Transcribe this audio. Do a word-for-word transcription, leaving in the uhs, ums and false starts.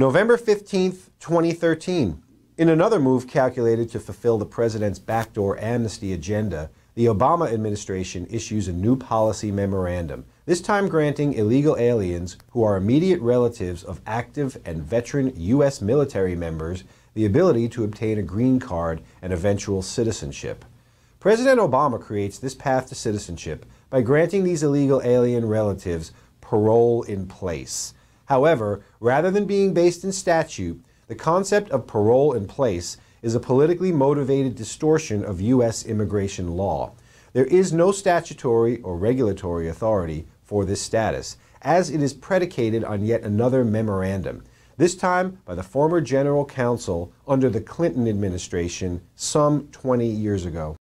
November fifteenth, twenty thirteen. In another move calculated to fulfill the president's backdoor amnesty agenda, the Obama administration issues a new policy memorandum, this time granting illegal aliens who are immediate relatives of active and veteran U S military members the ability to obtain a green card and eventual citizenship. President Obama creates this path to citizenship by granting these illegal alien relatives parole in place. However, rather than being based in statute, the concept of parole in place is a politically motivated distortion of U S immigration law. There is no statutory or regulatory authority for this status, as it is predicated on yet another memorandum, this time by the former general counsel under the Clinton administration some twenty years ago.